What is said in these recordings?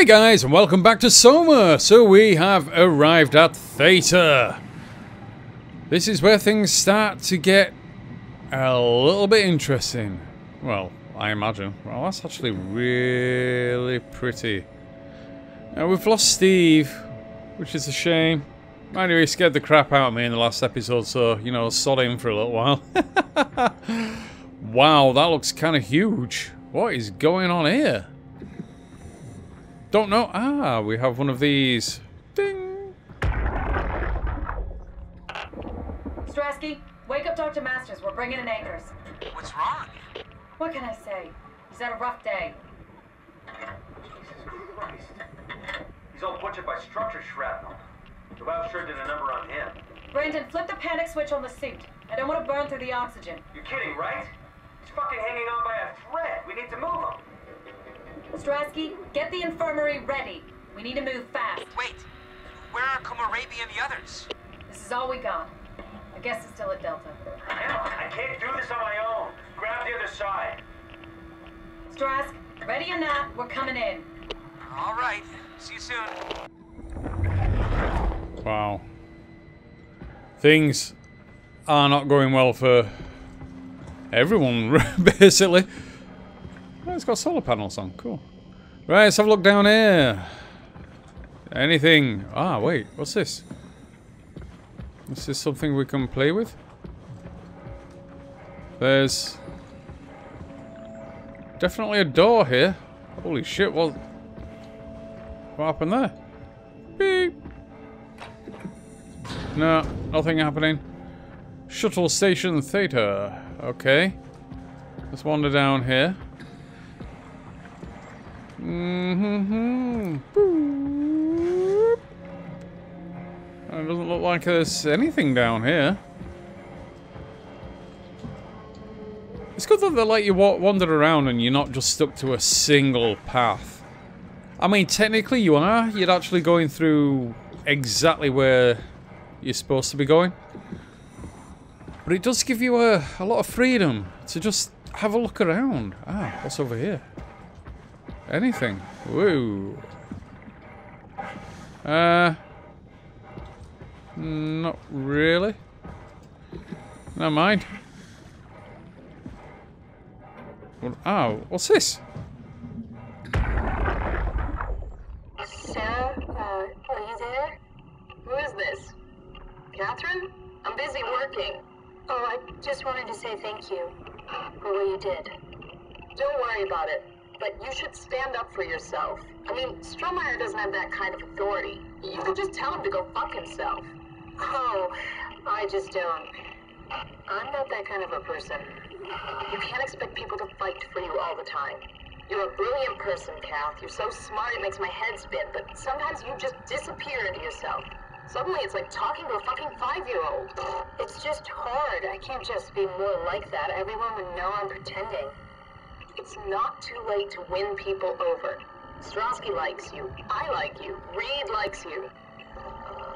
Hey guys, and welcome back to SOMA! So we have arrived at Theta. This is where things start to get a little bit interesting. Well, I imagine. Well, that's actually really pretty. Now, we've lost Steve, which is a shame. Mind you, he scared the crap out of me in the last episode, so, you know, sod him for a little while. Wow, that looks kind of huge. What is going on here? Don't know. Ah, we have one of these. Ding! Strasky, wake up Dr. Masters. We're bringing in anchors. What's wrong? What can I say? He's had a rough day. Jesus Christ. He's all butchered by structure shrapnel. The WoW sure did a number on him. Brandon, flip the panic switch on the suit. I don't want to burn through the oxygen. You're kidding, right? He's fucking hanging on by a thread. We need to move him. Strasky, get the infirmary ready. We need to move fast. Wait, where are Kumaarbi and the others? This is all we got. I guess it's still at Delta. Hell, I can't do this on my own. Grab the other side. Strask, ready or not, we're coming in. All right, see you soon. Wow. Things are not going well for everyone, basically. Oh, it's got solar panels on, cool. Right, let's have a look down here. Anything? Ah, wait, what's this? Is this something we can play with? There's definitely a door here. Holy shit, what happened there? Beep. No, nothing happening. Shuttle Station Theta. Okay. Let's wander down here. Boop. It doesn't look like there's anything down here. It's good that they let you wander around and you're not just stuck to a single path. I mean, technically you are. You're actually going through exactly where you're supposed to be going. But it does give you a lot of freedom to just have a look around. Ah, what's over here? Anything. Whoa. Not really. Never mind. Oh, what's this? Sir, are you there? Who is this? Catherine? I'm busy working. Oh, I just wanted to say thank you for what you did. Don't worry about it. But you should stand up for yourself. I mean, Strohmeyer doesn't have that kind of authority. You could just tell him to go fuck himself. Oh, I just don't. I'm not that kind of a person. You can't expect people to fight for you all the time. You're a brilliant person, Kath. You're so smart it makes my head spin, but sometimes you just disappear into yourself. Suddenly it's like talking to a fucking 5-year-old. It's just hard. I can't just be more like that. Everyone would know I'm pretending. It's not too late to win people over. Strasky likes you. I like you. Reed likes you.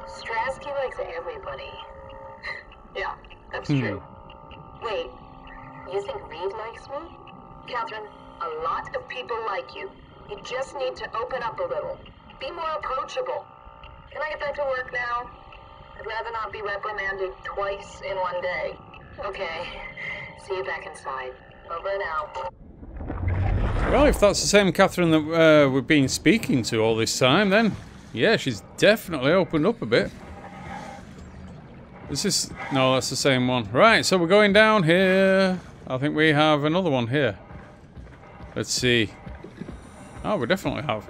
Strasky likes everybody. Yeah, that's true. Wait, you think Reed likes me? Catherine, a lot of people like you. You just need to open up a little. Be more approachable. Can I get back to work now? I'd rather not be reprimanded twice in one day. Okay, see you back inside. Over and out. Well, if that's the same Catherine that we've been speaking to all this time, then yeah, she's definitely opened up a bit. Is this... no, that's the same one. Right, so we're going down here. I think we have another one here. Let's see. Oh, we definitely have.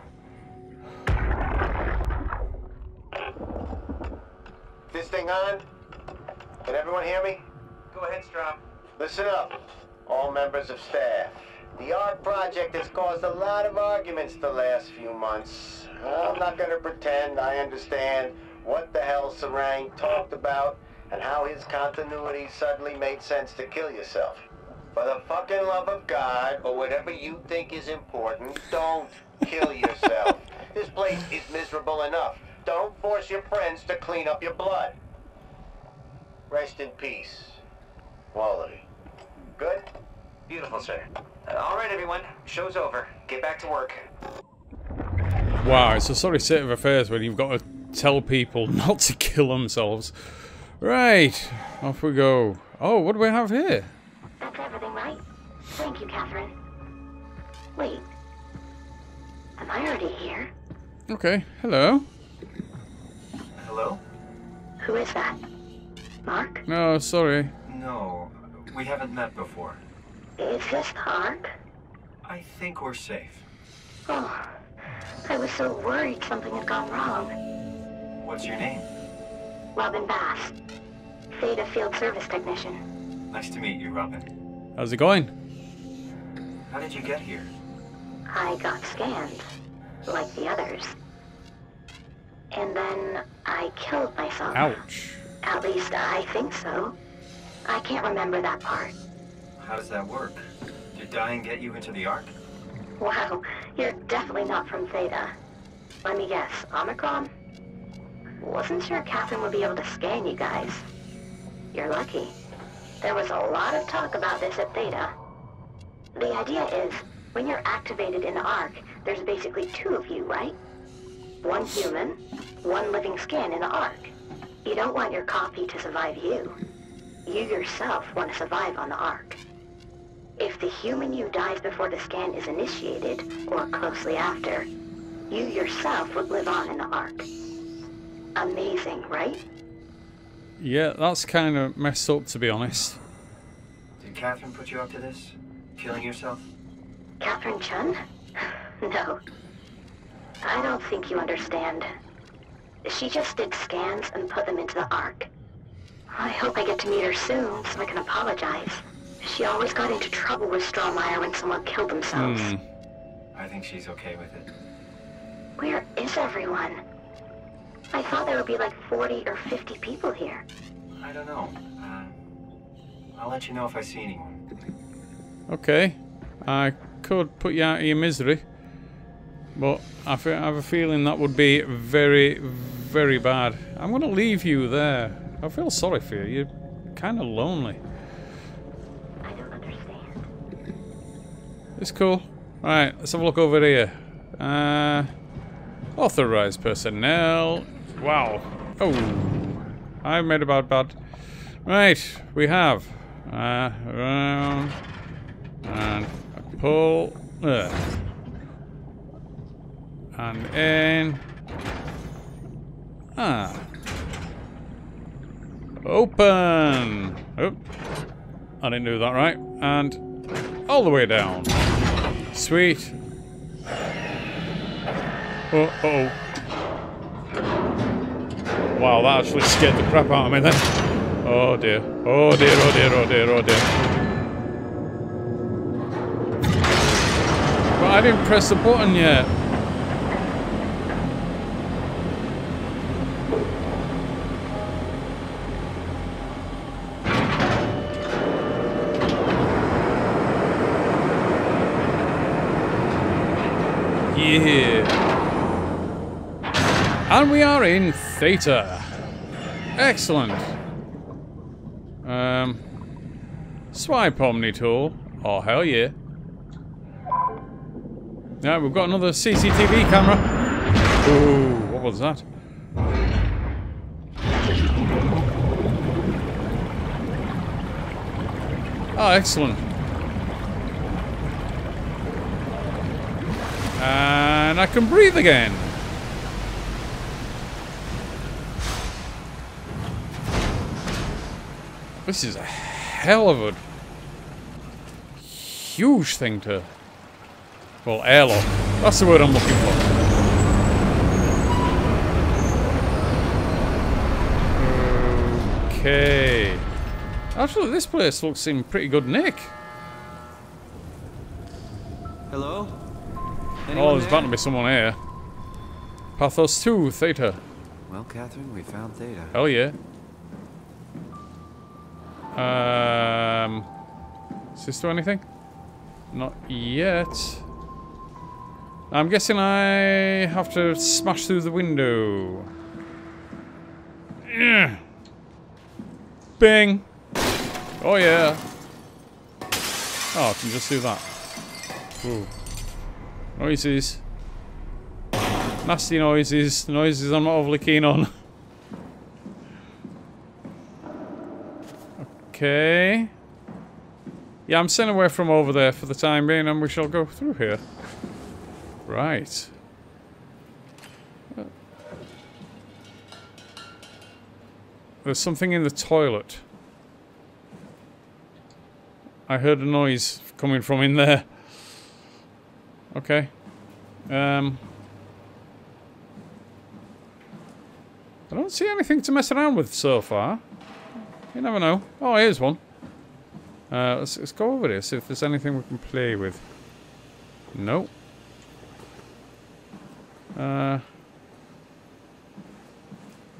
This thing on? Can everyone hear me? Go ahead, Strom. Listen up, all members of staff. The Ark project has caused a lot of arguments the last few months. I'm not going to pretend I understand what the hell Saran talked about and how his continuity suddenly made sense to kill yourself. For the fucking love of God, or whatever you think is important, don't kill yourself. This place is miserable enough. Don't force your friends to clean up your blood. Rest in peace, Wally. Good? Beautiful, sir. All right, everyone. Show's over. Get back to work. Wow, it's a sorry state of affairs when you've got to tell people not to kill themselves. Right, off we go. Oh, what do we have here? That's everything, right? Thank you, Catherine. Wait, am I already here? Okay, hello. Hello? Who is that? Mark? No, sorry. No, we haven't met before. Is this the Ark? I think we're safe. Oh, I was so worried something had gone wrong. What's your name? Robin Bass. Theta Field Service Technician. Nice to meet you, Robin. How's it going? How did you get here? I got scanned, like the others. And then I killed myself. Ouch. At least I think so. I can't remember that part. How does that work? Did dying get you into the Ark? Wow, you're definitely not from Theta. Let me guess, Omicron? Wasn't sure Catherine would be able to scan you guys. You're lucky. There was a lot of talk about this at Theta. The idea is, when you're activated in the Ark, there's basically two of you, right? One human, one living scan in the Ark. You don't want your copy to survive you. You yourself want to survive on the Ark. If the human you dies before the scan is initiated, or closely after, you yourself would live on in the Ark. Amazing, right? Yeah, that's kind of messed up, to be honest. Did Catherine put you up to this? Killing yourself? Catherine Chun? No. I don't think you understand. She just did scans and put them into the Ark. I hope I get to meet her soon so I can apologize. She always got into trouble with Strohmeyer when someone killed themselves. I think she's okay with it. Where is everyone? I thought there would be like 40 or 50 people here. I don't know. I'll let you know if I see anyone. Okay. I could put you out of your misery. But I have a feeling that would be very, very bad. I'm going to leave you there. I feel sorry for you. You're kind of lonely. I don't understand. It's cool. Alright, let's have a look over here. Authorized personnel. Wow. Oh. I made a bad. Right, we have. Around. And a pull. And in. Ah. Open. Oh. I didn't do that right. And all the way down. Sweet. Uh-oh. Wow, that actually scared the crap out of me then. Oh dear. Oh dear, oh dear, oh dear, oh dear. But I didn't press the button yet. Yeah. And we are in Theta. Excellent. Swipe Omni-tool. Oh, hell yeah. Now we've got another CCTV camera. Ooh, what was that? Oh, excellent. And I can breathe again. This is a hell of a huge thing to... Well, airlock. That's the word I'm looking for. Okay. Actually, this place looks in pretty good nick. Hello? Anyone there's bound to be someone here. Pathos 2, Theta. Well, Catherine, we found Theta. Hell yeah. Is this do anything? Not yet. I'm guessing I have to smash through the window. Ugh. Bing! Oh yeah! Oh, I can just do that. Ooh. Noises. Nasty noises. Noises I'm not overly keen on. Okay. Yeah, I'm sent away from over there for the time being, and we shall go through here. Right. There's something in the toilet. I heard a noise coming from in there. Okay. I don't see anything to mess around with so far. You never know. Oh, here's one. Let's go over this, see if there's anything we can play with. No.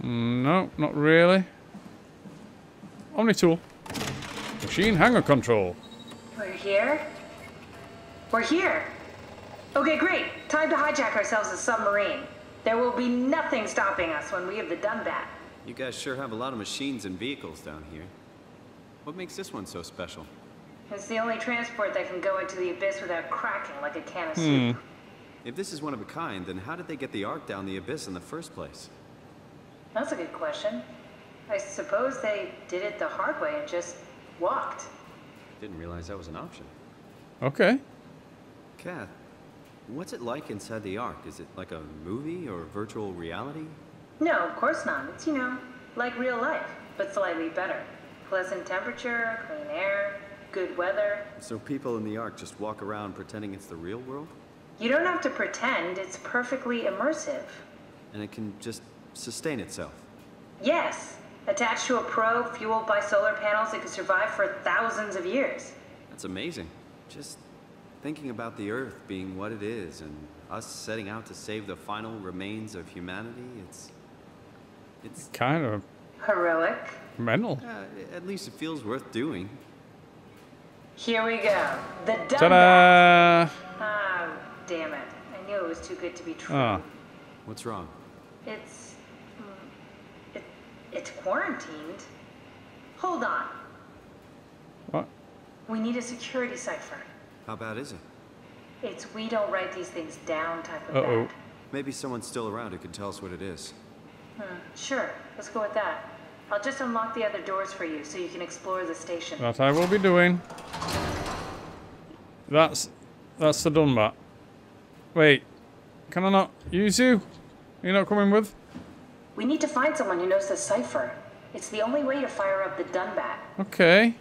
No, not really. Omnitool. Machine hanger control. We're here? We're here! Okay, great. Time to hijack ourselves a submarine. There will be nothing stopping us when we have the DUNBAT. You guys sure have a lot of machines and vehicles down here. What makes this one so special? It's the only transport that can go into the abyss without cracking like a can of soup. If this is one of a kind, then how did they get the Ark down the abyss in the first place? That's a good question. I suppose they did it the hard way and just walked. Didn't realize that was an option. Okay. Kath, what's it like inside the Ark? Is it like a movie or virtual reality? No, of course not. It's, you know, like real life, but slightly better. Pleasant temperature, clean air, good weather. So people in the Ark just walk around pretending it's the real world? You don't have to pretend. It's perfectly immersive. And it can just sustain itself? Yes. Attached to a probe fueled by solar panels, it can survive for thousands of years. That's amazing. Just thinking about the Earth being what it is and us setting out to save the final remains of humanity, it's kind of heroic. Mental. At least it feels worth doing. Here we go. The DUNBAT. Ah, damn it! I knew it was too good to be true. Oh. What's wrong? It's quarantined. Hold on. What? We need a security cipher. How bad is it? It's we don't write these things down type of bad. Maybe someone's still around who can tell us what it is. Sure. Let's go with that. I'll just unlock the other doors for you so you can explore the station. That I will be doing. That's the DUNBAT. Wait, can I not use you? Are you not coming with? We need to find someone who knows the cipher. It's the only way to fire up the DUNBAT. Okay.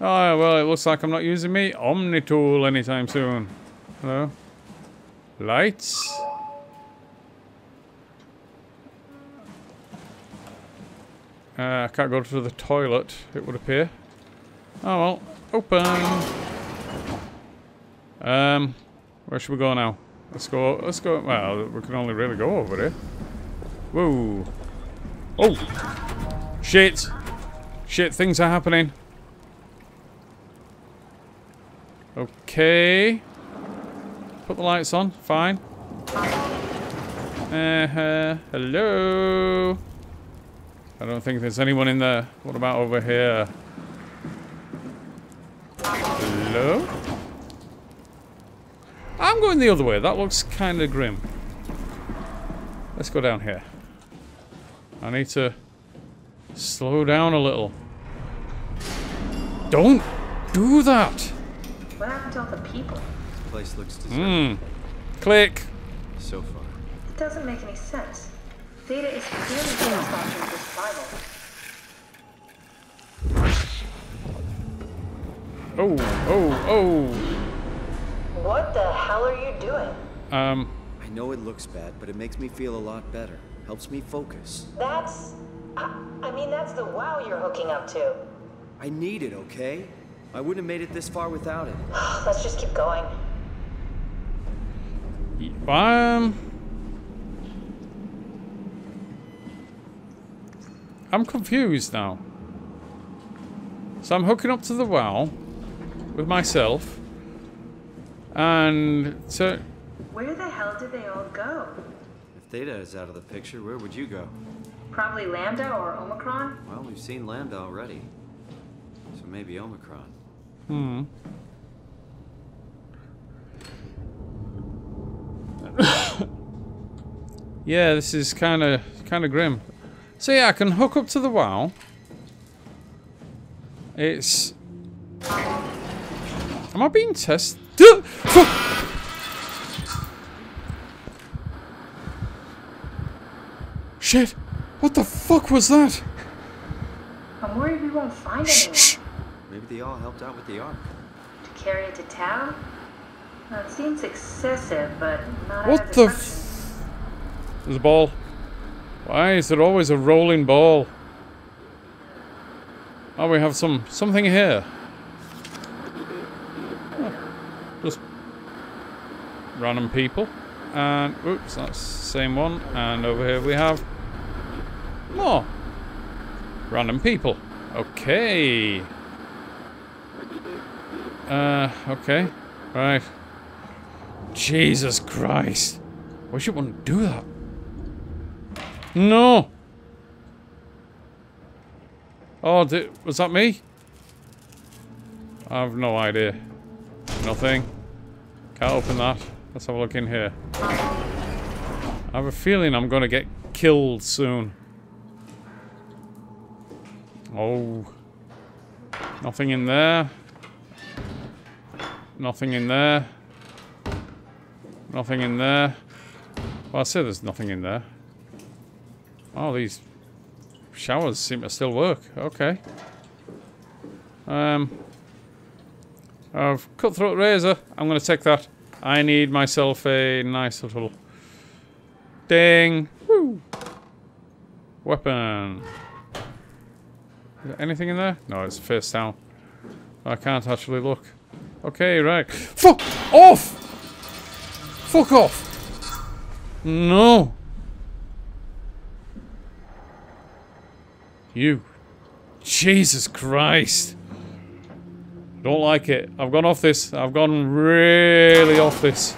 Oh well, it looks like I'm not using me Omnitool anytime soon. Hello. Lights. I can't go to the toilet, it would appear. Oh well. Open. Where should we go now? Let's go. Well, we can only really go over here. Whoa. Oh. Shit. Shit, things are happening. Okay. Put the lights on. Fine. Hello. I don't think there's anyone in there. What about over here? Hello? I'm going the other way. That looks kind of grim. Let's go down here. I need to slow down a little. Don't do that! What happened to all the people? This place looks deserted. Click! So far. It doesn't make any sense. Theta is clearly responsible for survival. Oh. What the hell are you doing? I know it looks bad, but it makes me feel a lot better. Helps me focus. That's the WoW you're hooking up to. I need it, okay? I wouldn't have made it this far without it. Let's just keep going. I'm confused now. So I'm hooking up to the WoW with myself, and so. Where the hell did they all go? If Theta is out of the picture, where would you go? Probably Lambda or Omicron. Well, we've seen Lambda already, so maybe Omicron. Yeah, this is kind of grim. So yeah, I can hook up to the WoW. It's... Am I being tested? Shit! What the fuck was that? I'm worried we won't find anyone. Maybe they all helped out with the Ark. To carry it to town? Well, it seems excessive, but not what the f... There's a ball. Why is there always a rolling ball? Oh, we have something here. Oh, just random people. And, oops, that's the same one. And over here we have more random people. Okay. Okay. Right. Jesus Christ. Wish it wouldn't do that. No! Oh, was that me? I have no idea. Nothing. Can't open that. Let's have a look in here. I have a feeling I'm gonna get killed soon. Oh. Nothing in there. Nothing in there. Nothing in there. Well, I say there's nothing in there. Oh, these showers seem to still work. Okay. I've cutthroat razor. I'm gonna take that. I need myself a nice little ding. Woo! Weapon. Is there anything in there? No, it's face down. I can't actually look. Okay, right. Fuck off! Fuck off! No! You. Jesus Christ. Don't like it. I've gone off this. I've gone really off this.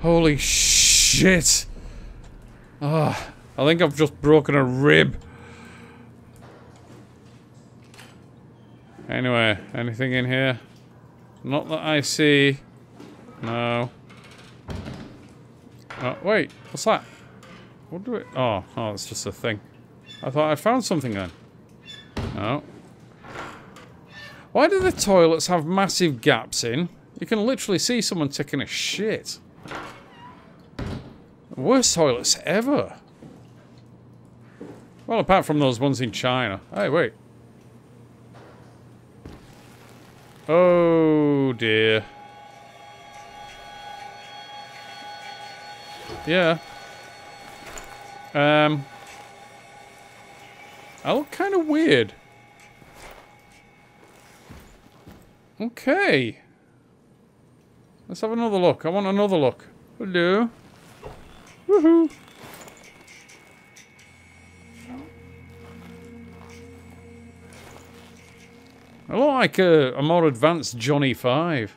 Holy shit. Ah, I think I've just broken a rib. Anyway, anything in here? Not that I see. No. Oh, wait. What's that? What do we... Oh, it's just a thing. I thought I found something then. No. Why do the toilets have massive gaps in? You can literally see someone taking a shit. Worst toilets ever. Well, apart from those ones in China. Hey, wait. Oh, dear. Yeah. I look kind of weird. Okay. Let's have another look. I want another look. Hello. Woohoo. I look like a more advanced Johnny 5.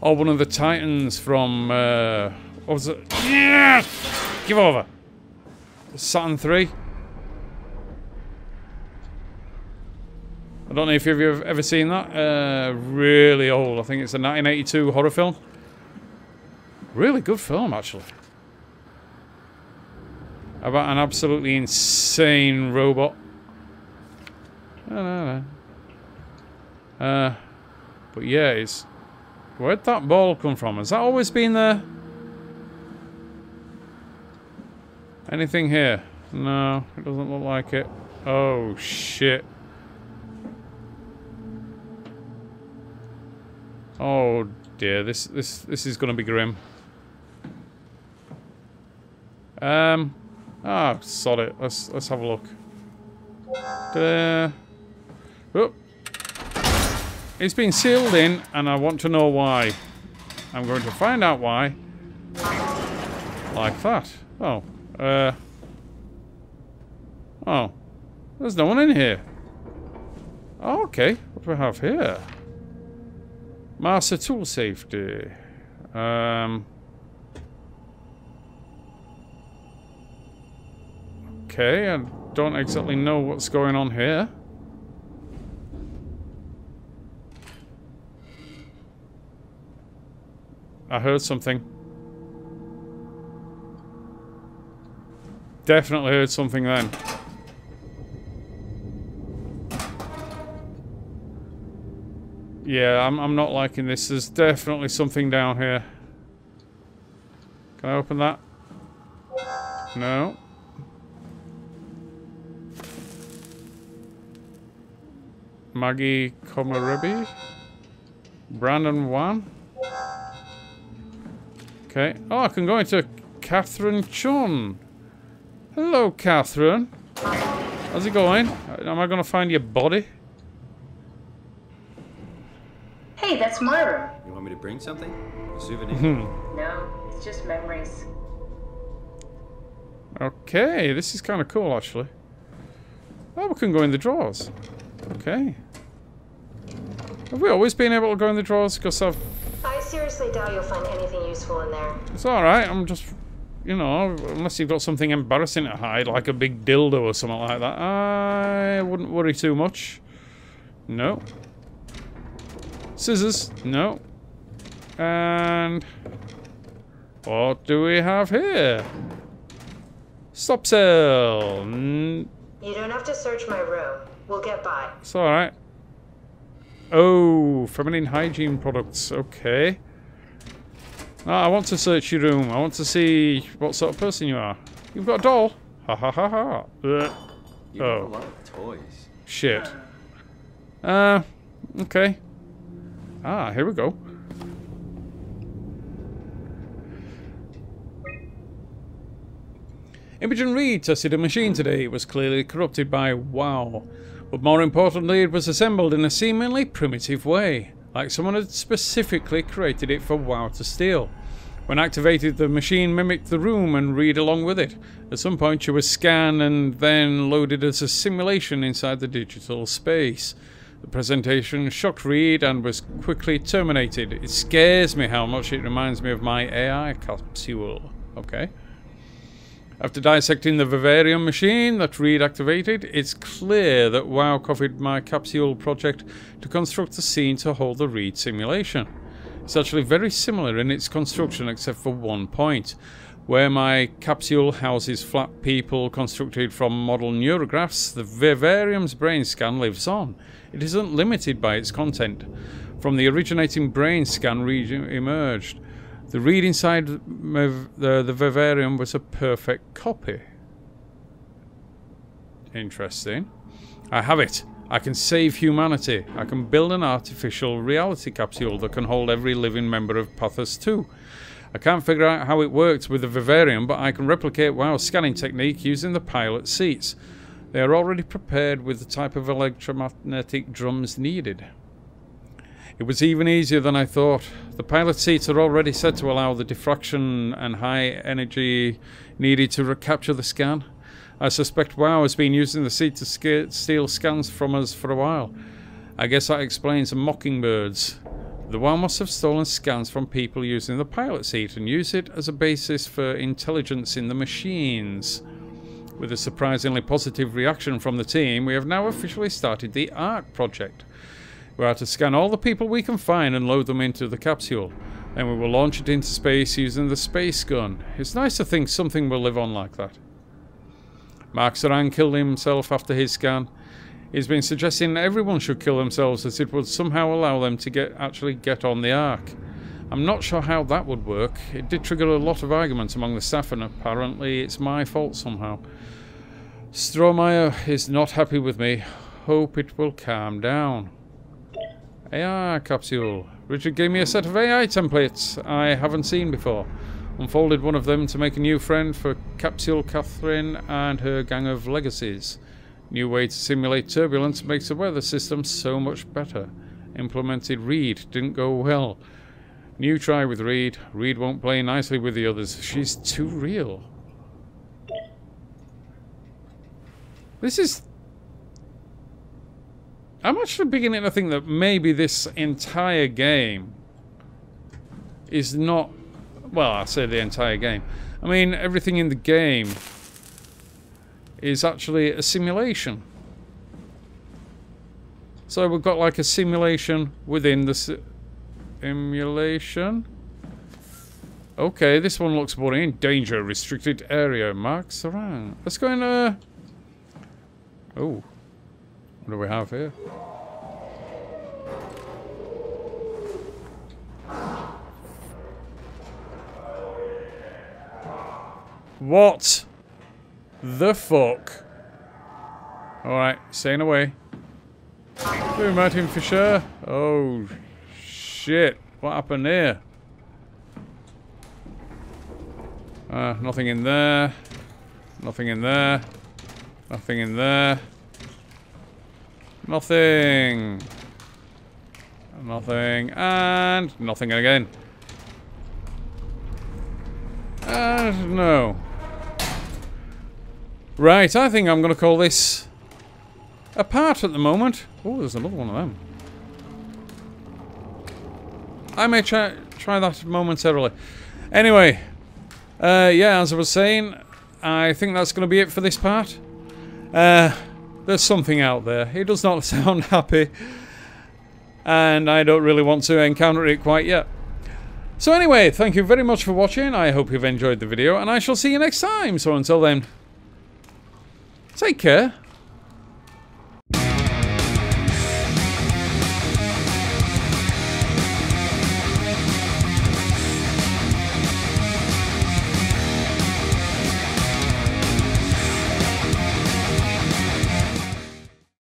Or one of the Titans from... what was it? Yeah! Give over. Saturn 3. I don't know if you've ever seen that. Really old. I think it's a 1982 horror film. Really good film, actually. About an absolutely insane robot. I don't know. But yeah, it's... Where'd that ball come from? Has that always been there? Anything here? No, it doesn't look like it. Oh, shit. Oh dear, this is gonna be grim. Sod it. Let's have a look. Oh. It's been sealed in, and I want to know why. I'm going to find out why. Like that. Oh. Oh. There's no one in here. Oh, okay. What do we have here? Master tool safety. Okay, I don't exactly know what's going on here. I heard something. Definitely heard something then. Yeah, I'm not liking this. There's definitely something down here. Can I open that? No. Maggie Kumaarbi. Brandon Wan. Okay. Oh, I can go into Catherine Chun. Hello, Catherine. How's it going? Am I going to find your body? Hey, that's my room. You want me to bring something? A souvenir? No, it's just memories. Okay, this is kind of cool, actually. Oh, we can go in the drawers. Okay. Have we always been able to go in the drawers? Because I've... I seriously doubt you'll find anything useful in there. It's alright, I'm just... You know, unless you've got something embarrassing to hide, like a big dildo or something like that, I wouldn't worry too much. No. Scissors. No. And... what do we have here? Stop sale. You don't have to search my room. We'll get by. It's alright. Oh, feminine hygiene products. Okay. No, I want to search your room. I want to see what sort of person you are. You've got a doll. Ha ha ha ha. You have a lot of toys. Shit. Okay. Ah, here we go. Imogen Reed tested a machine today. It was clearly corrupted by WoW. But more importantly, it was assembled in a seemingly primitive way, like someone had specifically created it for WoW to steal. When activated, the machine mimicked the room and Reed along with it. At some point, she was scanned and then loaded as a simulation inside the digital space. The presentation shocked Reed and was quickly terminated. It scares me how much it reminds me of my AI capsule. Okay. After dissecting the Vivarium machine that Reed activated, it's clear that WoW copied my capsule project to construct a scene to hold the Reed simulation. It's actually very similar in its construction except for one point, where my capsule houses flat people constructed from model neurographs, the Vivarium's brain scan lives on. It isn't limited by its content. From the originating brain scan region emerged. The Reed inside the Vivarium was a perfect copy. Interesting. I have it. I can save humanity. I can build an artificial reality capsule that can hold every living member of Pathos 2. I can't figure out how it worked with the Vivarium, but I can replicate WoW's scanning technique using the pilot seats. They are already prepared with the type of electromagnetic drums needed. It was even easier than I thought. The pilot seats are already set to allow the diffraction and high energy needed to recapture the scan. I suspect WoW has been using the seat to steal scans from us for a while. I guess that explains the mockingbirds. The WoW must have stolen scans from people using the pilot seat and used it as a basis for intelligence in the machines. With a surprisingly positive reaction from the team, we have now officially started the Ark project. We are to scan all the people we can find and load them into the capsule. Then we will launch it into space using the space gun. It's nice to think something will live on like that. Mark Saran killed himself after his scan. He's been suggesting everyone should kill themselves as it would somehow allow them to actually get on the Ark. I'm not sure how that would work. It did trigger a lot of arguments among the staff and apparently it's my fault somehow. Strohmeyer is not happy with me. Hope it will calm down. AI capsule. Richard gave me a set of AI templates I haven't seen before. Unfolded one of them to make a new friend for Capsule Catherine and her gang of legacies. New way to simulate turbulence makes the weather system so much better. Implemented Reed. Didn't go well. New try with Reed. Reed won't play nicely with the others. She's too real. This is... I'm actually beginning to think that maybe this entire game is not... Well, I say the entire game. I mean, everything in the game is actually a simulation. So we've got like a simulation within the simulation. Okay, this one looks boring. Danger, restricted area. Mark Saran. Let's go in. Oh, what do we have here? What the fuck? Alright, staying away. Boom at him for sure. Oh, shit. What happened here? Nothing in there. Nothing in there. Nothing in there. Nothing. Nothing. And nothing again. And no. Right, I think I'm going to call this a part at the moment. Oh, there's another one of them. I may try that momentarily. Anyway, yeah, as I was saying, I think that's going to be it for this part. There's something out there. It does not sound happy. And I don't really want to encounter it quite yet. So anyway, thank you very much for watching. I hope you've enjoyed the video, and I shall see you next time. So until then, take care.